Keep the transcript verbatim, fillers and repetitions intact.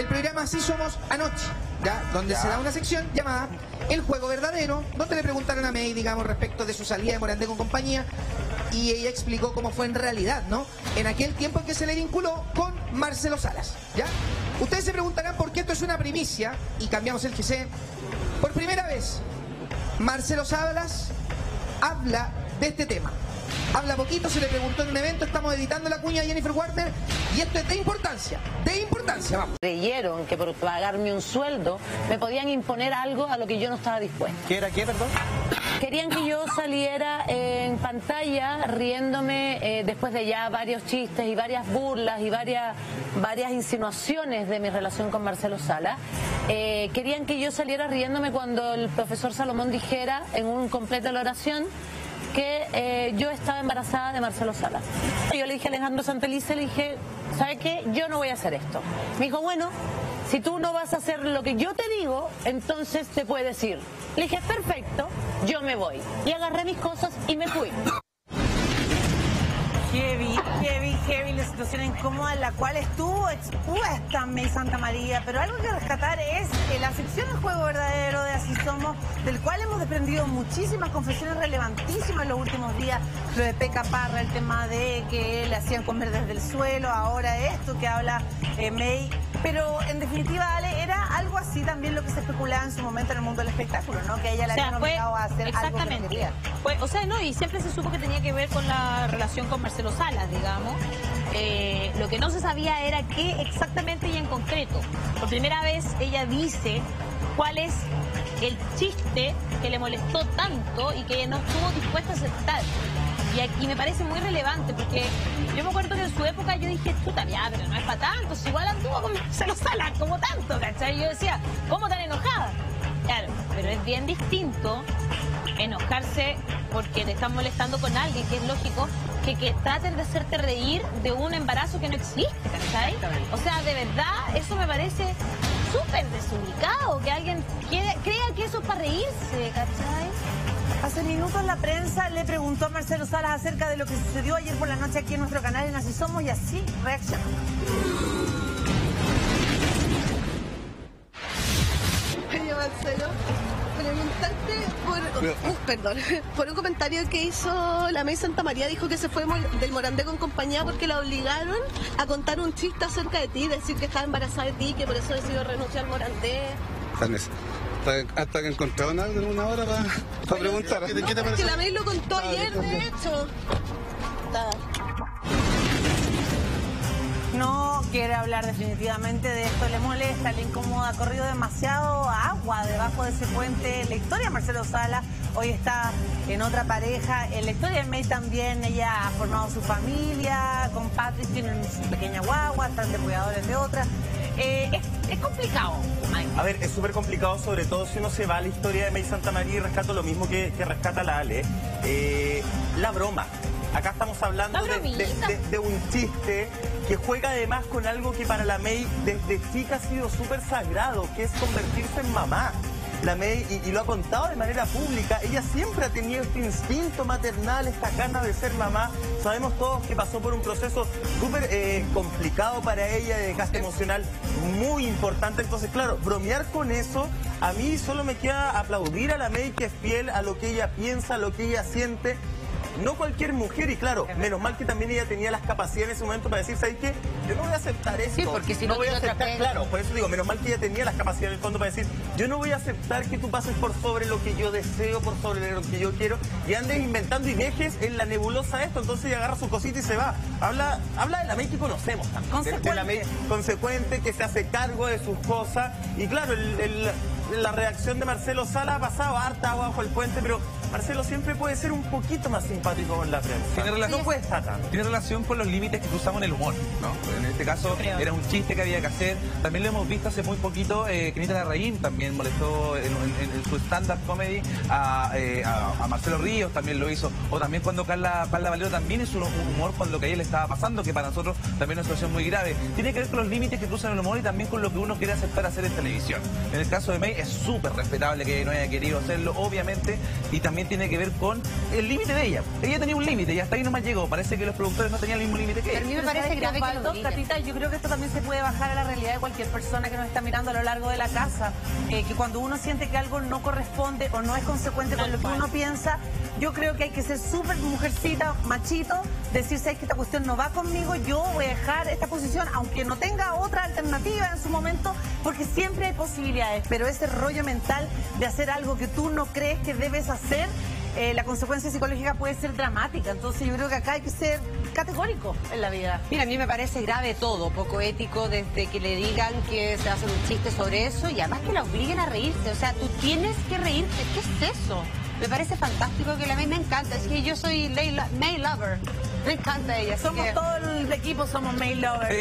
del programa Así Somos Anoche, ¿ya? Donde ya. se da una sección llamada El Juego Verdadero, donde le preguntaron a Mey, digamos, respecto de su salida de Morandé con Compañía, y ella explicó cómo fue en realidad, ¿no? En aquel tiempo en que se le vinculó con Marcelo Salas, ¿ya? Ustedes se preguntarán por qué esto es una primicia, y cambiamos el G C. Por primera vez, Marcelo Salas habla de este tema. Habla poquito, se le preguntó en un evento, estamos editando la cuña de Jennifer Warner, y esto es de importancia, de importancia, vamos. Creyeron que por pagarme un sueldo me podían imponer algo a lo que yo no estaba dispuesta. ¿Qué era qué, perdón? Querían que yo saliera en pantalla riéndome eh, después de ya varios chistes y varias burlas y varias, varias insinuaciones de mi relación con Marcelo Salas. Eh, querían que yo saliera riéndome cuando el profesor Salomón dijera en un completo de la oración que eh, yo estaba embarazada de Marcelo Salas. Yo le dije a Alejandro Santelice, le dije, ¿sabe qué? Yo no voy a hacer esto. Me dijo, bueno, si tú no vas a hacer lo que yo te digo, entonces te puedes ir. Le dije, perfecto, yo me voy. Y agarré mis cosas y me fui. Heavy, heavy, heavy la situación incómoda en la cual estuvo expuesta Mey Santa María, pero algo que rescatar es que la sección del Juego Verdadero de Así Somos, del cual hemos desprendido muchísimas confesiones relevantísimas en los últimos días, lo de Peca Parra, el tema de que le hacían comer desde el suelo, ahora esto que habla eh, Mey, pero en definitiva, Ale, era algo así también lo que se especulaba en su momento en el mundo del espectáculo, ¿no? Que ella la o sea, había obligado a hacer exactamente algo que quería. Pues, o sea, no, y siempre se supo que tenía que ver con la relación con Marcelo los Salas, digamos. Eh, lo que no se sabía era qué exactamente y en concreto. Por primera vez ella dice cuál es el chiste que le molestó tanto y que ella no estuvo dispuesta a aceptar. Y aquí me parece muy relevante porque yo me acuerdo que en su época yo dije, puta, ya, pero no es para tanto, si igual anduvo con Marcelo Salas como tanto, ¿cachai? Y yo decía, ¿cómo tan enojada? Claro, pero es bien distinto enojarse porque te están molestando con alguien, que es lógico, que, que traten de hacerte reír de un embarazo que no existe, ¿cachai? O sea, de verdad, eso me parece súper desubicado, que alguien quiere, crea que eso es para reírse, ¿cachai? Hace minutos la prensa le preguntó a Marcelo Salas acerca de lo que sucedió ayer por la noche aquí en nuestro canal en Así Somos, y así reaccionó. Oye, Marcelo, preguntarte por, uh, perdón, por un comentario que hizo la Mey Santa María, dijo que se fue del Morandé con Compañía porque la obligaron a contar un chiste acerca de ti, decir que estaba embarazada de ti, que por eso decidió renunciar al Morandé. Hasta, hasta que encontraron algo en una hora para, para bueno, preguntar. ¿Qué, qué te parece? Es que la Mey lo contó ah, ayer, de hecho. Está. No quiere hablar definitivamente de esto, le molesta, le incomoda, ha corrido demasiado agua debajo de ese puente. La historia de Marcelo Salas hoy está en otra pareja, en la historia de Mey también, ella ha formado su familia, con Patrick tienen su pequeña guagua, están de cuidadores de otra. Eh, es, es complicado. A ver, es súper complicado, sobre todo si uno se va a la historia de Mey Santa María y rescato lo mismo que, que rescata la Ale, eh, la broma. Acá estamos hablando de, de, de, de un chiste que juega además con algo que para la Mey desde chica ha sido súper sagrado, que es convertirse en mamá. La Mey, y, y lo ha contado de manera pública, ella siempre ha tenido este instinto maternal, esta gana de ser mamá. Sabemos todos que pasó por un proceso súper eh, complicado para ella, de desgaste emocional muy importante. Entonces, claro, bromear con eso, a mí solo me queda aplaudir a la Mey, que es fiel a lo que ella piensa, a lo que ella siente. No cualquier mujer, y claro, menos mal que también ella tenía las capacidades en ese momento para decir, ¿sabes qué? Yo no voy a aceptar esto. Sí, porque si no, no voy a aceptar, claro, por eso digo, menos mal que ella tenía las capacidades en el fondo para decir, yo no voy a aceptar que tú pases por sobre lo que yo deseo, por sobre lo que yo quiero, y andes inventando y viajes en la nebulosa esto. Entonces ella agarra su cosita y se va. Habla, habla de la Mey que conocemos también. Consecuente. De, de la Mey consecuente, que se hace cargo de sus cosas, y claro, el, el la reacción de Marcelo Salas ha pasado harta agua bajo el puente, pero Marcelo siempre puede ser un poquito más simpático con la prensa. Tiene relación, no cuesta tanto. Tiene relación con los límites que cruzamos en el humor, ¿no? En este caso era un chiste que había que hacer. También lo hemos visto hace muy poquito, eh, Kenita Larraín también molestó en, en, en su stand-up comedy a, eh, a, a Marcelo Ríos, también lo hizo. O también cuando Carla, Carla Valero también hizo un humor con lo que a ella le estaba pasando, que para nosotros también es una situación muy grave. Tiene que ver con los límites que cruzan el humor y también con lo que uno quiere aceptar hacer en televisión. En el caso de Mey, es súper respetable que no haya querido hacerlo, obviamente, y también también tiene que ver con el límite de ella. Ella tenía un límite y hasta ahí nomás llegó. Parece que los productores no tenían el mismo límite que ella. A mí me parece que faltó, Catita, yo creo que esto también se puede bajar a la realidad de cualquier persona que nos está mirando a lo largo de la casa. Eh, que cuando uno siente que algo no corresponde o no es consecuente con lo que uno piensa, yo creo que hay que ser súper mujercita, machito, decirse que esta cuestión no va conmigo, yo voy a dejar esta posición, aunque no tenga otra alternativa en su momento, porque siempre hay posibilidades. Pero ese rollo mental de hacer algo que tú no crees que debes hacer, eh, la consecuencia psicológica puede ser dramática. Entonces yo creo que acá hay que ser categórico en la vida. Mira, a mí me parece grave todo, poco ético, desde que le digan que se hace un chiste sobre eso y además que la obliguen a reírse. O sea, tú tienes que reírte. ¿Qué es eso? Me parece fantástico, que a mí me encanta. Es que yo soy May Lover. Me encanta ella. Somos que... todo el equipo, somos May Lovers.